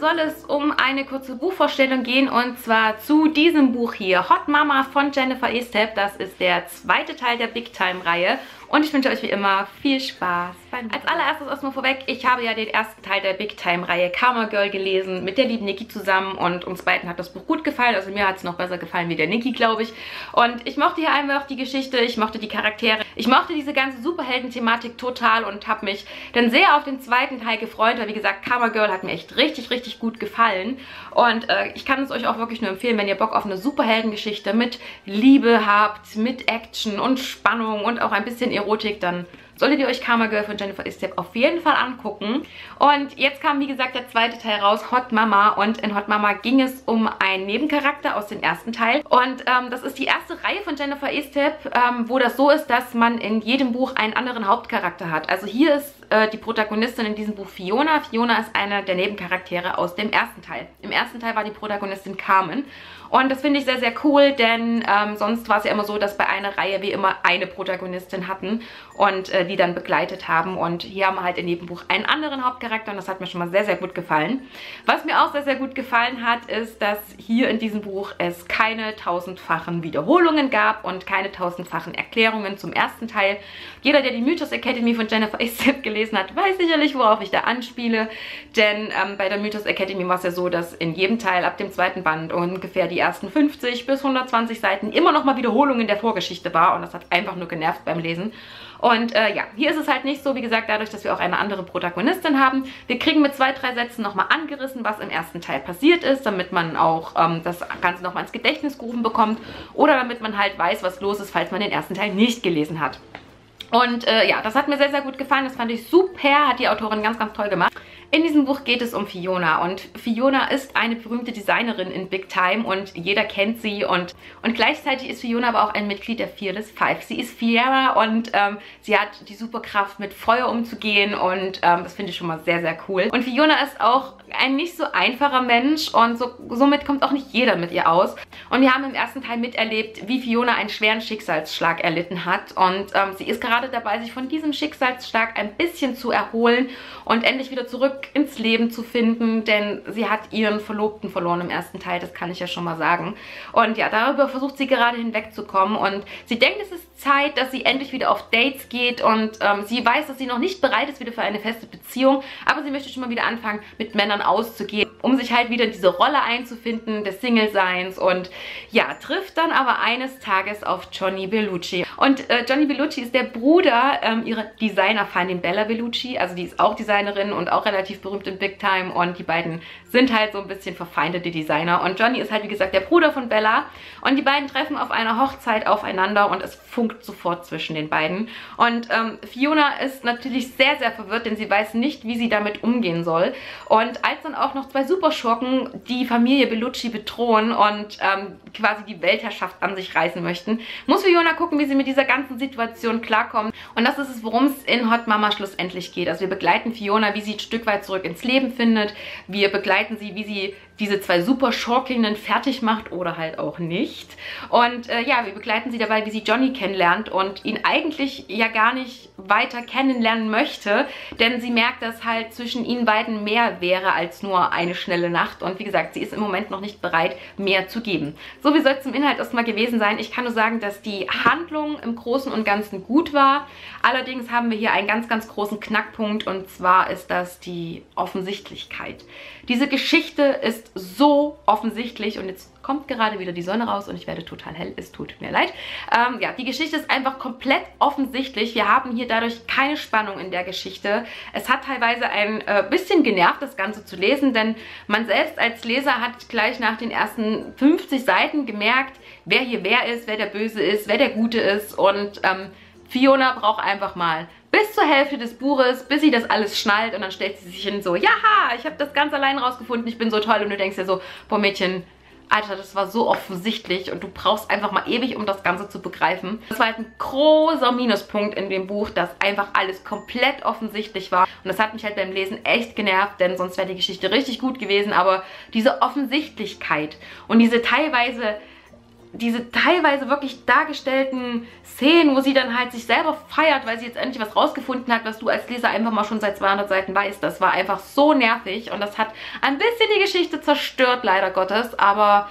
soll es um eine kurze Buchvorstellung gehen, und zwar zu diesem Buch hier, Hot Mama von Jennifer Estep. Das ist der zweite Teil der Big Time Reihe und ich wünsche euch wie immer viel Spaß beim Buch. Als allererstes erstmal vorweg, ich habe ja den ersten Teil der Big Time Reihe Karma Girl gelesen mit der lieben Nikki zusammen und uns beiden hat das Buch gut gefallen. Also mir hat es noch besser gefallen wie der Nikki, glaube ich. Und ich mochte hier einfach die Geschichte, ich mochte die Charaktere, ich mochte diese ganze Superhelden-Thematik total und habe mich dann sehr auf den zweiten Teil gefreut, weil wie gesagt, Karma Girl hat mir echt richtig gut gefallen und ich kann es euch auch wirklich nur empfehlen, wenn ihr Bock auf eine Superheldengeschichte mit Liebe habt, mit Action und Spannung und auch ein bisschen Erotik, dann solltet ihr euch Karma Girl von Jennifer Estep auf jeden Fall angucken. Und jetzt kam, wie gesagt, der zweite Teil raus, Hot Mama. Und in Hot Mama ging es um einen Nebencharakter aus dem ersten Teil. Und das ist die erste Reihe von Jennifer Estep, wo das so ist, dass man in jedem Buch einen anderen Hauptcharakter hat. Also hier ist die Protagonistin in diesem Buch Fiona. Fiona ist einer der Nebencharaktere aus dem ersten Teil. Im ersten Teil war die Protagonistin Carmen. Und das finde ich sehr, sehr cool, denn sonst war es ja immer so, dass bei einer Reihe wir immer eine Protagonistin hatten und die dann begleitet haben. Und hier haben wir halt in jedem Buch einen anderen Hauptcharakter und das hat mir schon mal sehr, sehr gut gefallen. Was mir auch sehr, sehr gut gefallen hat, ist, dass hier in diesem Buch es keine tausendfachen Wiederholungen gab und keine tausendfachen Erklärungen zum ersten Teil. Jeder, der die Mythos Academy von Jennifer Estep gelesen hat, weiß sicherlich, worauf ich da anspiele. Denn bei der Mythos Academy war es ja so, dass in jedem Teil ab dem zweiten Band ungefähr die ersten 50 bis 120 Seiten immer nochmal Wiederholungen der Vorgeschichte war und das hat einfach nur genervt beim Lesen. Und ja, hier ist es halt nicht so, wie gesagt, dadurch, dass wir auch eine andere Protagonistin haben. Wir kriegen mit 2, 3 Sätzen nochmal angerissen, was im ersten Teil passiert ist, damit man auch das Ganze nochmal ins Gedächtnis gerufen bekommt oder damit man halt weiß, was los ist, falls man den ersten Teil nicht gelesen hat. Und ja, das hat mir sehr, sehr gut gefallen, das fand ich super, hat die Autorin ganz, ganz toll gemacht. In diesem Buch geht es um Fiona und Fiona ist eine berühmte Designerin in Big Time und jeder kennt sie und gleichzeitig ist Fiona aber auch ein Mitglied der Fearless Five. Sie ist Fiera und sie hat die Superkraft, mit Feuer umzugehen und das finde ich schon mal sehr, sehr cool. Und Fiona ist auch ein nicht so einfacher Mensch und somit kommt auch nicht jeder mit ihr aus. Und wir haben im ersten Teil miterlebt, wie Fiona einen schweren Schicksalsschlag erlitten hat und sie ist gerade dabei, sich von diesem Schicksalsschlag ein bisschen zu erholen und endlich wieder zurück ins Leben zu finden, denn sie hat ihren Verlobten verloren im ersten Teil, das kann ich ja schon mal sagen. Und ja, darüber versucht sie gerade hinwegzukommen und sie denkt, es ist Zeit, dass sie endlich wieder auf Dates geht und sie weiß, dass sie noch nicht bereit ist wieder für eine feste Beziehung, aber sie möchte schon mal wieder anfangen, mit Männern auszugehen, um sich halt wieder in diese Rolle einzufinden, des Single-Seins und ja, trifft dann aber eines Tages auf Johnny Bellucci. Und Johnny Bellucci ist der Bruder ihrer Designerfeindin Bella Bellucci, also die ist auch Designerin und auch relativ berühmt in Big Time und die beiden sind halt so ein bisschen verfeindete Designer und Johnny ist halt wie gesagt der Bruder von Bella und die beiden treffen auf einer Hochzeit aufeinander und es funkt sofort zwischen den beiden und Fiona ist natürlich sehr, sehr verwirrt, denn sie weiß nicht, wie sie damit umgehen soll und als dann auch noch zwei Superschurken die Familie Bellucci bedrohen und quasi die Weltherrschaft an sich reißen möchten, muss Fiona gucken, wie sie mit dieser ganzen Situation klarkommt und das ist es, worum es in Hot Mama schlussendlich geht. Also wir begleiten Fiona, wie sie ein Stück weit zurück ins Leben findet. Wir begleiten sie, wie sie diese zwei Super-Schurkinnen fertig macht oder halt auch nicht. Und ja, wir begleiten sie dabei, wie sie Johnny kennenlernt und ihn eigentlich ja gar nicht weiter kennenlernen möchte, denn sie merkt, dass halt zwischen ihnen beiden mehr wäre als nur eine schnelle Nacht. Und wie gesagt, sie ist im Moment noch nicht bereit, mehr zu geben. So, wie soll es zum Inhalt erstmal gewesen sein? Ich kann nur sagen, dass die Handlung im Großen und Ganzen gut war. Allerdings haben wir hier einen ganz, ganz großen Knackpunkt und zwar ist das die Offensichtlichkeit. Diese Geschichte ist so offensichtlich und jetzt kommt gerade wieder die Sonne raus und ich werde total hell, es tut mir leid. Ja, die Geschichte ist einfach komplett offensichtlich. Wir haben hier dadurch keine Spannung in der Geschichte. Es hat teilweise ein bisschen genervt, das Ganze zu lesen, denn man selbst als Leser hat gleich nach den ersten 50 Seiten gemerkt, wer hier wer ist, wer der Böse ist, wer der Gute ist und Fiona braucht einfach mal bis zur Hälfte des Buches, bis sie das alles schnallt und dann stellt sie sich hin so, jaha, ich habe das ganz allein rausgefunden, ich bin so toll und du denkst dir so, boah Mädchen, Alter, das war so offensichtlich und du brauchst einfach mal ewig, um das Ganze zu begreifen. Das war halt ein großer Minuspunkt in dem Buch, dass einfach alles komplett offensichtlich war und das hat mich halt beim Lesen echt genervt, denn sonst wäre die Geschichte richtig gut gewesen, aber diese Offensichtlichkeit und diese teilweise diese teilweise wirklich dargestellten Szenen, wo sie dann halt sich selber feiert, weil sie jetzt endlich was rausgefunden hat, was du als Leser einfach mal schon seit 200 Seiten weißt. Das war einfach so nervig und das hat ein bisschen die Geschichte zerstört, leider Gottes. Aber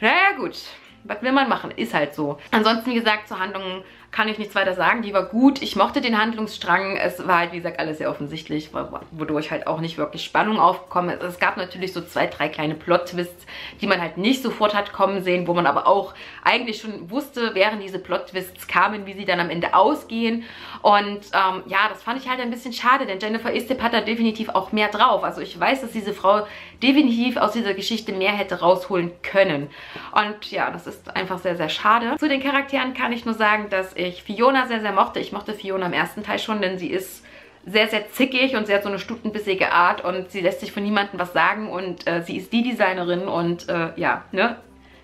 naja, gut. Was will man machen? Ist halt so. Ansonsten, wie gesagt, zur Handlung kann ich nichts weiter sagen. Die war gut. Ich mochte den Handlungsstrang. Es war halt, wie gesagt, alles sehr offensichtlich, wodurch halt auch nicht wirklich Spannung aufgekommen ist. Es gab natürlich so 2, 3 kleine Plot-Twists, die man halt nicht sofort hat kommen sehen, wo man aber auch eigentlich schon wusste, während diese Plot-Twists kamen, wie sie dann am Ende ausgehen. Und ja, das fand ich halt ein bisschen schade, denn Jennifer Estep hat da definitiv auch mehr drauf. Also ich weiß, dass diese Frau definitiv aus dieser Geschichte mehr hätte rausholen können. Und ja, das ist einfach sehr, sehr schade. Zu den Charakteren kann ich nur sagen, dass ich Fiona sehr, sehr mochte. Ich mochte Fiona im ersten Teil schon, denn sie ist sehr, sehr zickig und sie hat so eine stutenbissige Art und sie lässt sich von niemandem was sagen und sie ist die Designerin und ja, ne?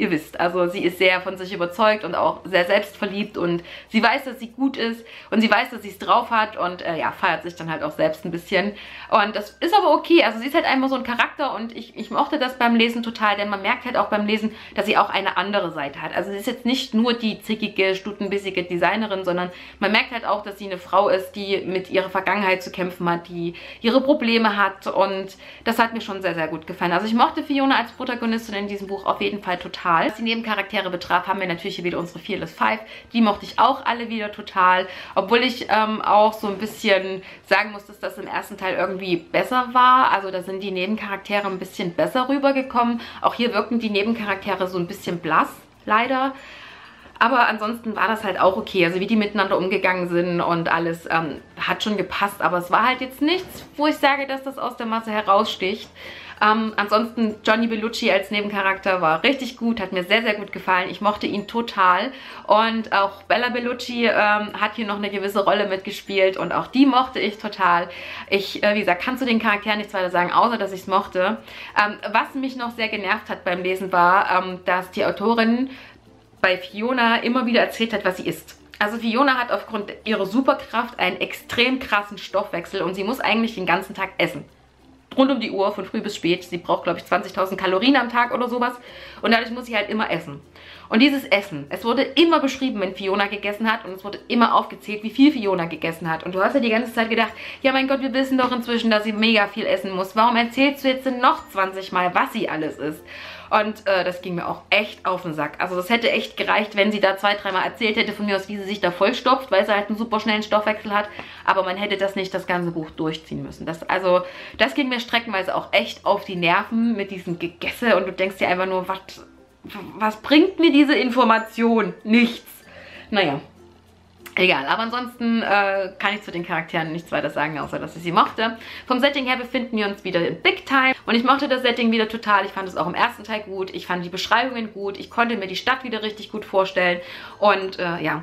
Ihr wisst, also sie ist sehr von sich überzeugt und auch sehr selbstverliebt und sie weiß, dass sie gut ist und sie weiß, dass sie es drauf hat und ja, feiert sich dann halt auch selbst ein bisschen. Und das ist aber okay, also sie ist halt einfach so ein Charakter und ich mochte das beim Lesen total, denn man merkt halt auch beim Lesen, dass sie auch eine andere Seite hat. Also sie ist jetzt nicht nur die zickige, stutenbissige Designerin, sondern man merkt halt auch, dass sie eine Frau ist, die mit ihrer Vergangenheit zu kämpfen hat, die ihre Probleme hat und das hat mir schon sehr, sehr gut gefallen. Also ich mochte Fiona als Protagonistin in diesem Buch auf jeden Fall total. Was die Nebencharaktere betraf, haben wir natürlich hier wieder unsere Fearless Five. Die mochte ich auch alle wieder total. Obwohl ich auch so ein bisschen sagen muss, dass das im ersten Teil irgendwie besser war. Also da sind die Nebencharaktere ein bisschen besser rübergekommen. Auch hier wirkten die Nebencharaktere so ein bisschen blass, leider. Aber ansonsten war das halt auch okay. Also wie die miteinander umgegangen sind und alles hat schon gepasst. Aber es war halt jetzt nichts, wo ich sage, dass das aus der Masse heraussticht. Ansonsten Johnny Bellucci als Nebencharakter war richtig gut, hat mir sehr, sehr gut gefallen. Ich mochte ihn total und auch Bella Bellucci hat hier noch eine gewisse Rolle mitgespielt und auch die mochte ich total. Ich, wie gesagt, kann zu den Charakteren nichts weiter sagen, außer dass ich es mochte. Was mich noch sehr genervt hat beim Lesen war, dass die Autorin bei Fiona immer wieder erzählt hat, was sie isst. Also Fiona hat aufgrund ihrer Superkraft einen extrem krassen Stoffwechsel und sie muss eigentlich den ganzen Tag essen. Rund um die Uhr, von früh bis spät. Sie braucht, glaube ich, 20.000 Kalorien am Tag oder sowas. Und dadurch muss sie halt immer essen. Und dieses Essen, es wurde immer beschrieben, wenn Fiona gegessen hat. Und es wurde immer aufgezählt, wie viel Fiona gegessen hat. Und du hast ja die ganze Zeit gedacht, ja mein Gott, wir wissen doch inzwischen, dass sie mega viel essen muss. Warum erzählst du jetzt denn noch 20 Mal, was sie alles isst? Und das ging mir auch echt auf den Sack. Also das hätte echt gereicht, wenn sie da 2, 3 Mal erzählt hätte von mir aus, wie sie sich da vollstopft, weil sie halt einen super schnellen Stoffwechsel hat. Aber man hätte das nicht das ganze Buch durchziehen müssen. Das ging mir streckenweise auch echt auf die Nerven mit diesem Gegesse. Und du denkst dir einfach nur, was bringt mir diese Information? Nichts. Naja. Egal, aber ansonsten kann ich zu den Charakteren nichts weiter sagen, außer dass ich sie mochte. Vom Setting her befinden wir uns wieder in Big Time und ich mochte das Setting wieder total. Ich fand es auch im ersten Teil gut, ich fand die Beschreibungen gut, ich konnte mir die Stadt wieder richtig gut vorstellen und ja,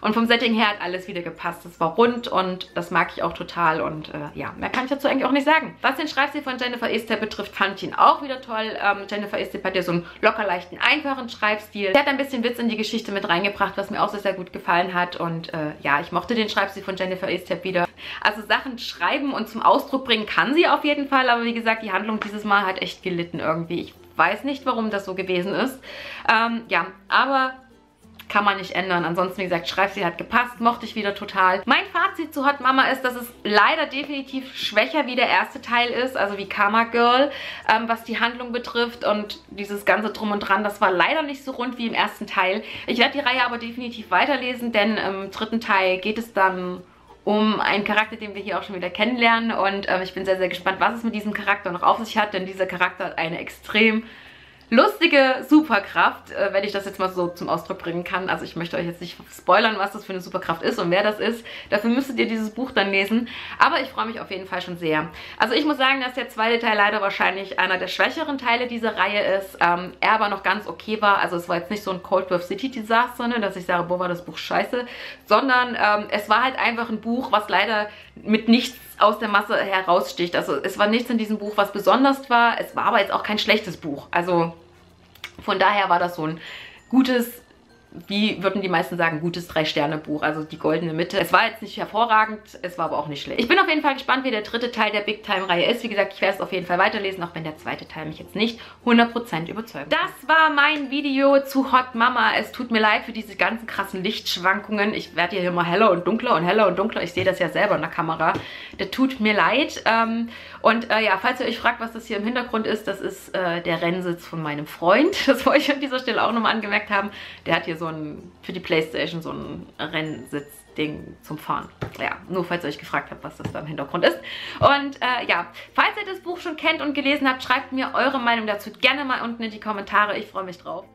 und vom Setting her hat alles wieder gepasst. Es war rund und das mag ich auch total und ja, mehr kann ich dazu eigentlich auch nicht sagen. Was den Schreibstil von Jennifer Estep betrifft, fand ich ihn auch wieder toll. Jennifer Estep hat ja so einen locker leichten, einfachen Schreibstil. Sie hat ein bisschen Witz in die Geschichte mit reingebracht, was mir auch sehr, sehr gut gefällt hat und ja, ich mochte den Schreibstil von Jennifer Estep wieder. Also Sachen schreiben und zum Ausdruck bringen kann sie auf jeden Fall, aber wie gesagt, die Handlung dieses Mal hat echt gelitten irgendwie. Ich weiß nicht, warum das so gewesen ist. Ja, aber kann man nicht ändern. Ansonsten, wie gesagt, Schreibstil hat gepasst, mochte ich wieder total. Mein Fazit zu Hot Mama ist, dass es leider definitiv schwächer wie der erste Teil ist, also wie Karma Girl, was die Handlung betrifft und dieses ganze Drum und Dran, das war leider nicht so rund wie im ersten Teil. Ich werde die Reihe aber definitiv weiterlesen, denn im dritten Teil geht es dann um einen Charakter, den wir hier auch schon wieder kennenlernen und ich bin sehr, sehr gespannt, was es mit diesem Charakter noch auf sich hat, denn dieser Charakter hat eine extrem lustige Superkraft, wenn ich das jetzt mal so zum Ausdruck bringen kann. Also ich möchte euch jetzt nicht spoilern, was das für eine Superkraft ist und wer das ist. Dafür müsstet ihr dieses Buch dann lesen. Aber ich freue mich auf jeden Fall schon sehr. Also ich muss sagen, dass der zweite Teil leider wahrscheinlich einer der schwächeren Teile dieser Reihe ist. Er aber noch ganz okay war. Also es war jetzt nicht so ein Cold War City Desaster, ne, dass ich sage, boah, war das Buch scheiße. Sondern es war halt einfach ein Buch, was leider mit nichts aus der Masse heraussticht. Also es war nichts in diesem Buch, was besonders war. Es war aber jetzt auch kein schlechtes Buch. Also von daher war das so ein gutes wie würden die meisten sagen, gutes 3-Sterne-Buch, also die goldene Mitte. Es war jetzt nicht hervorragend, es war aber auch nicht schlecht. Ich bin auf jeden Fall gespannt, wie der dritte Teil der Big Time-Reihe ist. Wie gesagt, ich werde es auf jeden Fall weiterlesen, auch wenn der zweite Teil mich jetzt nicht 100% überzeugt. Das war mein Video zu Hot Mama. Es tut mir leid für diese ganzen krassen Lichtschwankungen. Ich werde hier immer heller und dunkler und heller und dunkler. Ich sehe das ja selber in der Kamera. Das tut mir leid. Und ja, falls ihr euch fragt, was das hier im Hintergrund ist, das ist der Rennsitz von meinem Freund. Das wollte ich an dieser Stelle auch nochmal angemerkt haben. Der hat hier so ein, für die Playstation, so ein Rennsitzding zum Fahren. Ja, nur falls ihr euch gefragt habt, was das da im Hintergrund ist. Und ja, falls ihr das Buch schon kennt und gelesen habt, schreibt mir eure Meinung dazu gerne mal unten in die Kommentare. Ich freue mich drauf.